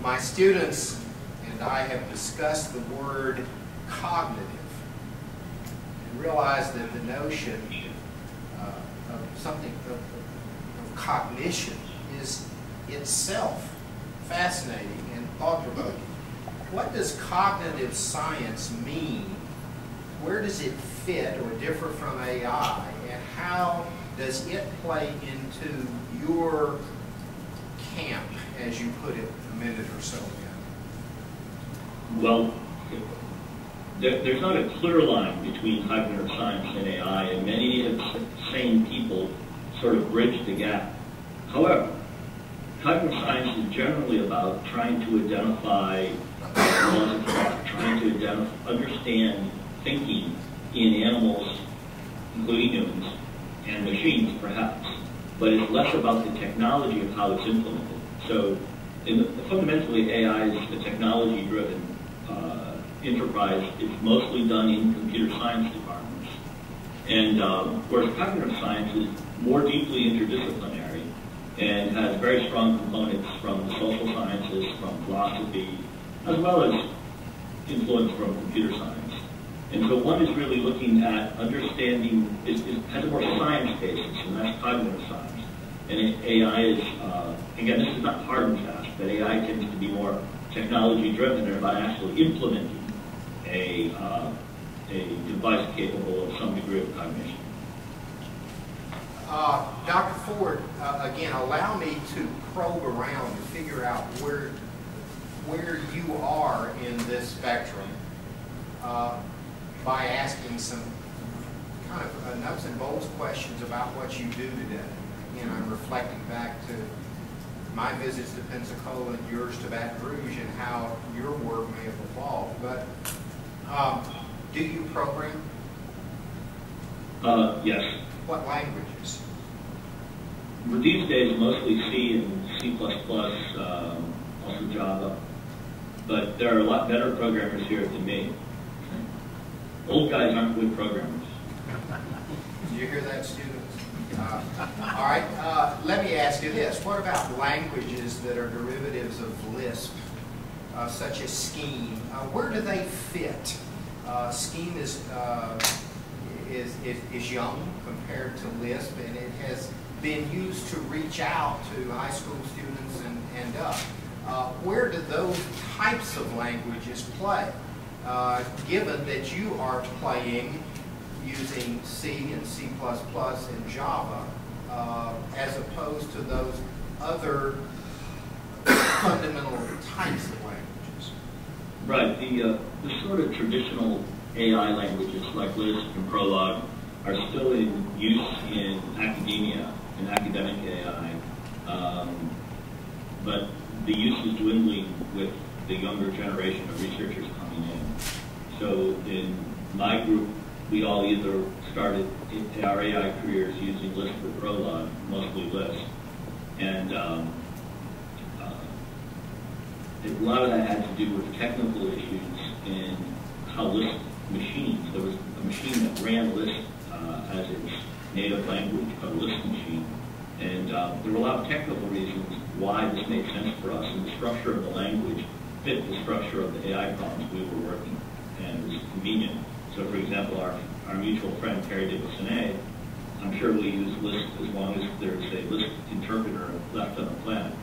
My students and I have discussed the word cognitive and realized that the notion of something of cognition is itself fascinating and thought-provoking. What does cognitive science mean? Where does it fit or differ from AI, and how does it play into your camp, as you put it a minute or so ago? Well, there's not a clear line between cognitive science and AI, and many of the same people sort of bridge the gap. However, cognitive science is generally about trying to identify laws of thought, trying to understand thinking in animals, including humans, and machines perhaps, but it's less about the technology of how it's implemented. So fundamentally, AI is a technology-driven enterprise. It's mostly done in computer science departments, and whereas cognitive science is more deeply interdisciplinary, and has very strong components from the social sciences, from philosophy, as well as influence from computer science. And so one is really looking at understanding, it has a more science basis, and that's cognitive science. And AI is, again, this is not hard and fast, but AI tends to be more technology-driven and about actually implementing a device capable of some degree of cognition. Dr. Ford, again, allow me to probe around to figure out where you are in this spectrum by asking some kind of nuts and bolts questions about what you do today. Again, I'm reflecting back to my visits to Pensacola and yours to Baton Rouge and how your work may have evolved. But do you program? Yes. What languages? These days, mostly C and C++, also Java. But there are a lot better programmers here than me. Old guys aren't good programmers. Did you hear that, students? All right. Let me ask you this. What about languages that are derivatives of Lisp, such as Scheme? Where do they fit? Scheme is young compared to Lisp, and it has been used to reach out to high school students and up. Where do those types of languages play, given that you are playing using C and C++ and Java, as opposed to those other fundamental types of languages? Right. The sort of traditional AI languages like Lisp and Prolog are still in use in academia, in academic AI, but the use is dwindling with the younger generation of researchers coming in. So in my group, we all either started our AI careers using Lisp or Prolog, mostly Lisp, and a lot of that had to do with technical issues in how Lisp machines. There was a machine that ran Lisp as its native language, a Lisp machine. And there were a lot of technical reasons why this made sense for us, and the structure of the language fit the structure of the AI problems we were working, and it was convenient. So for example, our mutual friend, Terry Dickinson, I'm sure we use Lisp as long as there's a Lisp interpreter left on the planet.